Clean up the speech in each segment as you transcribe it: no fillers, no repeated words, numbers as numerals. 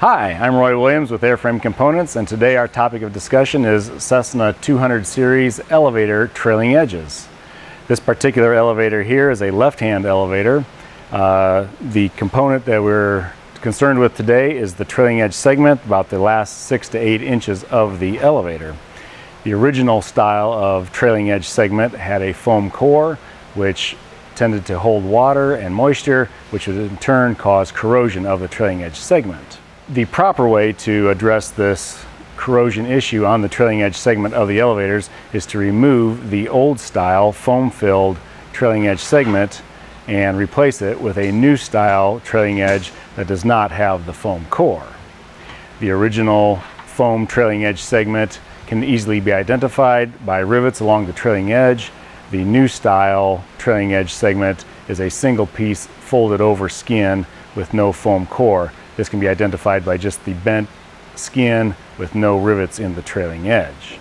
Hi, I'm Roy Williams with Airframe Components, and today our topic of discussion is Cessna 200 series elevator trailing edges. This particular elevator here is a left-hand elevator. The component that we're concerned with today is the trailing edge segment, about the last 6 to 8 inches of the elevator. The original style of trailing edge segment had a foam core, which tended to hold water and moisture, which would in turn cause corrosion of the trailing edge segment. The proper way to address this corrosion issue on the trailing edge segment of the elevators is to remove the old style foam-filled trailing edge segment and replace it with a new style trailing edge that does not have the foam core. The original foam trailing edge segment can easily be identified by rivets along the trailing edge. The new style trailing edge segment is a single piece folded over skin with no foam core. This can be identified by just the bent skin with no rivets in the trailing edge.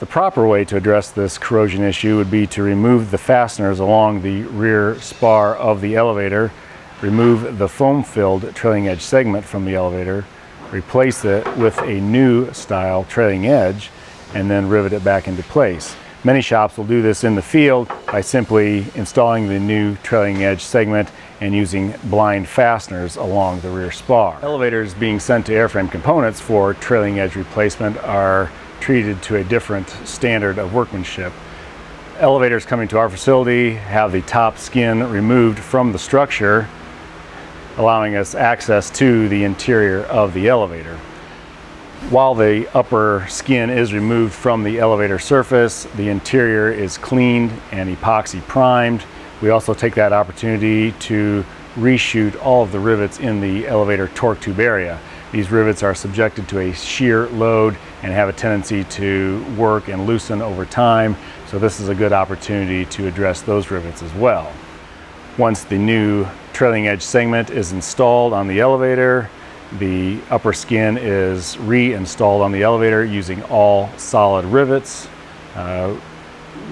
The proper way to address this corrosion issue would be to remove the fasteners along the rear spar of the elevator, remove the foam-filled trailing edge segment from the elevator, replace it with a new style trailing edge, and then rivet it back into place. Many shops will do this in the field by simply installing the new trailing edge segment and using blind fasteners along the rear spar. Elevators being sent to Airframe Components for trailing edge replacement are treated to a different standard of workmanship. Elevators coming to our facility have the top skin removed from the structure, allowing us access to the interior of the elevator. While the upper skin is removed from the elevator surface, the interior is cleaned and epoxy primed. We also take that opportunity to reshoot all of the rivets in the elevator torque tube area. These rivets are subjected to a shear load and have a tendency to work and loosen over time, so this is a good opportunity to address those rivets as well. Once the new trailing edge segment is installed on the elevator, the upper skin is reinstalled on the elevator using all solid rivets,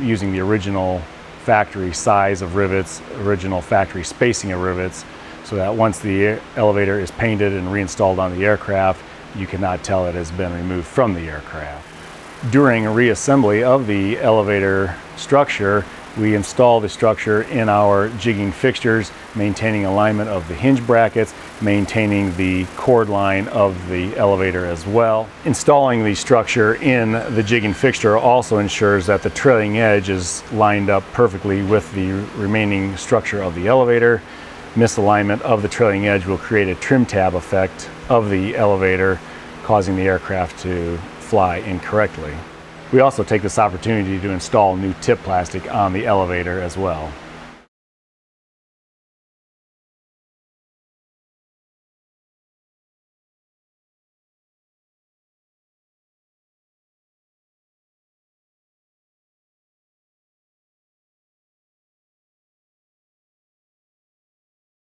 using the original factory size of rivets, original factory spacing of rivets, so that once the elevator is painted and reinstalled on the aircraft, you cannot tell it has been removed from the aircraft. During reassembly of the elevator structure, we install the structure in our jigging fixtures, maintaining alignment of the hinge brackets, maintaining the cord line of the elevator as well. Installing the structure in the jigging fixture also ensures that the trailing edge is lined up perfectly with the remaining structure of the elevator. Misalignment of the trailing edge will create a trim tab effect of the elevator, causing the aircraft to fly incorrectly. We also take this opportunity to install new tip plastic on the elevator as well.